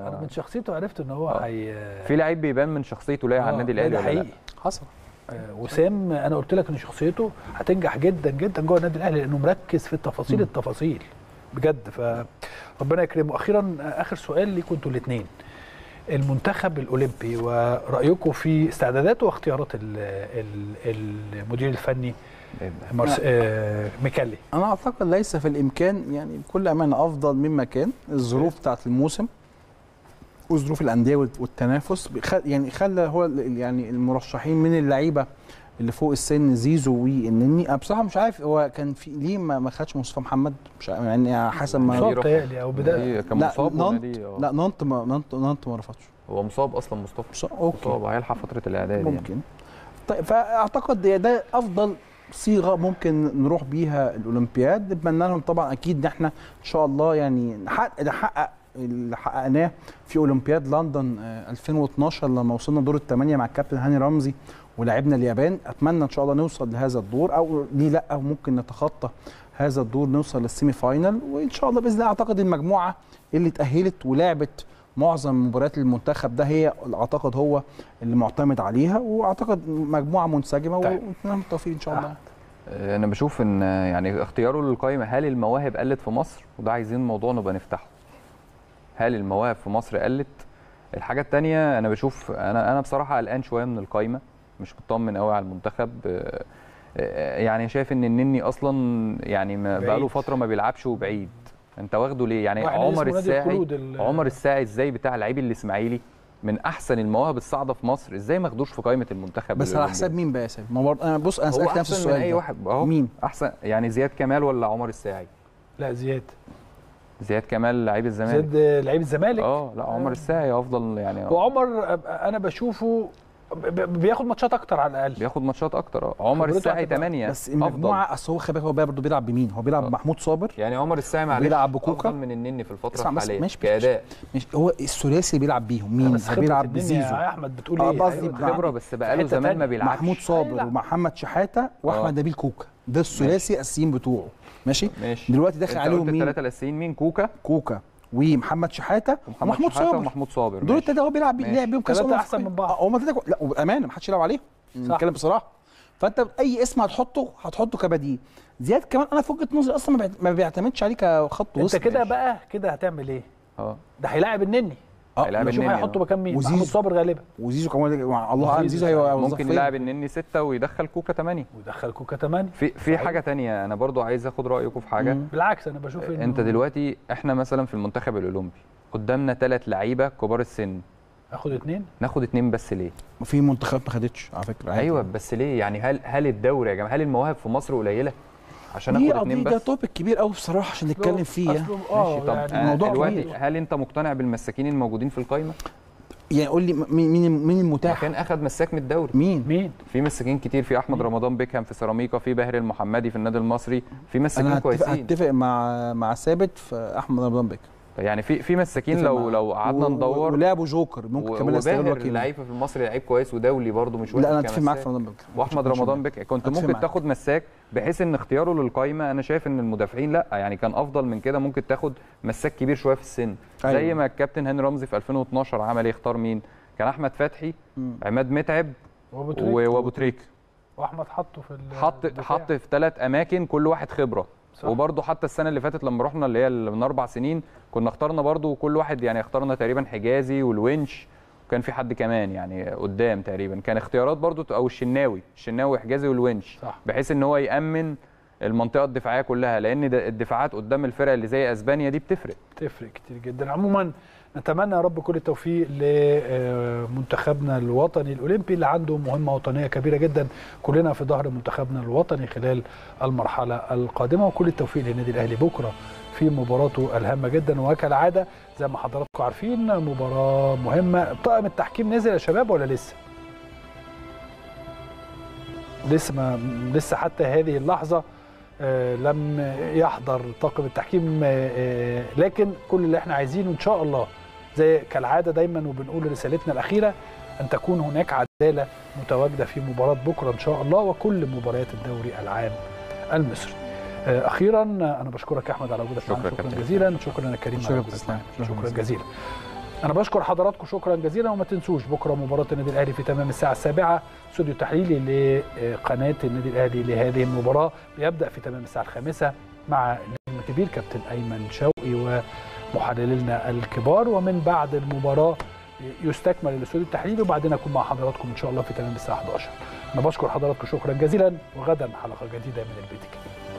من شخصيته عرفت ان هو في لعيب بيبان من شخصيته لاقي على النادي الاهلي ولا لا؟ حصل. وسام انا قلت لك ان شخصيته هتنجح جدا جدا جوه النادي الاهلي لانه مركز في التفاصيل التفاصيل بجد، فربنا يكرمه. اخيرا اخر سؤال ليكم انتوا الاثنين، المنتخب الاولمبي ورايكم في استعداداته واختيارات المدير الفني ميكالي. انا اعتقد ليس في الامكان يعني بكل امانه افضل مما كان، الظروف بتاعه الموسم وظروف الانديه والتنافس يعني خلى هو يعني المرشحين من اللعيبه اللي فوق السن زيزو والنني. انا بصراحه مش عارف هو كان في ليه ما خدش مصطفى محمد، مش يعني حسب ما مصاب تهيألي او بدايه كان مصاب لا نانت ما رفضش، هو مصاب اصلا مصطفى مصاب هيلحق فتره الاعداد ممكن يعني. طيب فاعتقد ده افضل صيغه ممكن نروح بيها الاولمبياد، نتمنى لهم طبعا اكيد ان احنا ان شاء الله يعني نحقق اللي حققناه في اولمبياد لندن 2012 لما وصلنا دور الثمانيه مع الكابتن هاني رمزي ولعبنا اليابان. اتمنى ان شاء الله نوصل لهذا الدور او ليه لا، او ممكن نتخطى هذا الدور نوصل للسيمي فاينال، وان شاء الله باذن الله. اعتقد المجموعه اللي تاهلت ولعبت معظم مباريات المنتخب ده هي اعتقد هو اللي معتمد عليها، واعتقد مجموعه منسجمه ونتمنى التوفيق ان شاء الله. انا بشوف ان يعني اختياره للقائمه، هل المواهب قلت في مصر؟ وده عايزين موضوع نبقى نفتحه، هل المواهب في مصر قلت؟ الحاجه الثانيه انا بشوف انا بصراحه قلقان شويه من القائمه، مش مطمن قوي على المنتخب، يعني شايف ان النني اصلا يعني بقاله فتره ما بيلعبش وبعيد، انت واخده ليه يعني؟ عمر الساعي ازاي بتاع لعيب الاسماعيلي من احسن المواهب الصاعده في مصر، ازاي ما اخدوش في قائمه المنتخب؟ بس على حساب مين بقى يا سيد؟ انا بص انا سالت نفس السؤال، اي واحد مين احسن يعني، زياد كمال ولا عمر الساعي؟ لا زياد كمال لعيب الزمالك، زياد لعيب الزمالك لا عمر الساعي افضل يعني. وعمر انا بشوفه بياخد ماتشات اكتر، على الاقل بياخد ماتشات اكتر عمر الساعي 8 بس المجموعه، اصل هو خلي بالك هو برضه بيلعب بمين؟ هو بيلعب محمود صابر يعني عمر الساعي معلش بيلعب بكوكا افضل من النني في الفتره الحاليه كاداء، مش هو الثلاثي بيلعب بيهم مين؟ بيلعب بزيزو يا احمد بتقول ايه؟ قصدي خبره بس بقاله زمان ما بيلعبش، محمود صابر ومحمد شحاته واحمد نبيل كوكا، ده الثلاثي الاساسيين بتوعه ماشي. دلوقتي داخل عليهم مين؟ الثلاثه الاساسيين مين؟ كوكا ومحمد شحاته ومحمود صابر دول التلاته هو بيلعب بيهم كاس العالم احسن من بعض، هم التلاته لا وبامانه ما حدش يلعب عليهم، نتكلم بصراحه. فانت اي اسم هتحطه كبديل. زياد كمان انا في وجهه نظري اصلا ما بيعتمدش عليه كخط وسط، انت كده بقى كده هتعمل ايه؟ ده هيلاعب النني، هيلاعب النني هيحطه مكان مين؟ محمود صابر غالبا، وزيزو كمان الله اعلم، زيزو هيبقى ممكن يلاعب النني 6 ويدخل كوكا 8 في حاجه ثانيه انا برضو عايز اخد رايكم في حاجه. بالعكس انا بشوف ان انت دلوقتي احنا مثلا في المنتخب الاولمبي قدامنا 3 لعيبه كبار السن، ناخد 2 بس ليه؟ في منتخبات ما خدتش على فكره عادي. ايوه بس ليه يعني؟ هل الدوري يا جماعه، هل المواهب في مصر قليله عشان اخد 2 بس؟ ده توبيك كبير قوي بصراحه عشان نتكلم فيه يعني. ماشي طب يعني الموضوع دلوقتي هل انت مقتنع بالمساكين الموجودين في القايمه؟ يعني قول لي مين المتاح؟ كان اخد مساك من الدوري مين؟ في مساكين كتير، في احمد رمضان بك في سراميكا، في باهر المحمدي في النادي المصري، في مساكين كويسين. انا هتفق مع ثابت في احمد رمضان بك، يعني في مساكين لو قعدنا ندور، ولعبوا جوكر ممكن كمان يستغلوا كده. لعيب في المصري لعيب كويس ودولي برضه مش وحش. لا انا اتفق معاك في رمضان بك، واحمد رمضان بك كنت ممكن تاخد مساك، بحيث ان اختياره للقايمه انا شايف ان المدافعين لا يعني كان افضل من كده، ممكن تاخد مساك كبير شويه في السن. أيوة. زي ما الكابتن هاني رمزي في 2012 عمل ايه؟ اختار مين؟ كان احمد فتحي، عماد متعب وابو تريك، واحمد حطه في حط في 3 اماكن كل واحد خبره. وبرضه حتى السنه اللي فاتت لما رحنا اللي هي من 4 سنين كنا اخترنا برضه كل واحد، يعني اخترنا تقريبا حجازي والوينش، وكان في حد كمان يعني قدام تقريبا، كان اختيارات برضه، او الشناوي حجازي والوينش، بحيث ان هو يامن المنطقه الدفاعيه كلها، لان الدفاعات قدام الفرق اللي زي اسبانيا دي بتفرق كتير جدا. عموما نتمنى يا رب كل التوفيق لمنتخبنا الوطني الاولمبي اللي عنده مهمه وطنيه كبيره جدا، كلنا في ظهر منتخبنا الوطني خلال المرحله القادمه، وكل التوفيق للنادي الاهلي بكره في مباراته الهامه جدا. وكالعاده زي ما حضراتكم عارفين مباراه مهمه. طاقم التحكيم نزل يا شباب ولا لسه حتى هذه اللحظه لم يحضر طاقم التحكيم، لكن كل اللي احنا عايزينه ان شاء الله زي كالعاده دايما وبنقول رسالتنا الاخيره ان تكون هناك عداله متواجده في مباراه بكره ان شاء الله وكل مباريات الدوري العام المصري. اخيرا انا بشكرك يا احمد على وجودك معنا، شكرا جزيلا. شكرا يا كريم، شكرا جزيلا. انا بشكر حضراتكم شكرا جزيلا، وما تنسوش بكره مباراه النادي الاهلي في تمام الساعه 7 استوديو التحليلي لقناه النادي الاهلي لهذه المباراه بيبدا في تمام الساعه 5 مع النجم الكبير كابتن ايمن شوقي ومحللينا الكبار، ومن بعد المباراه يستكمل الاستوديو التحليلي، وبعدين اكون مع حضراتكم ان شاء الله في تمام الساعه 11. انا بشكر حضراتكم شكرا جزيلا، وغدا حلقه جديده من البيتك.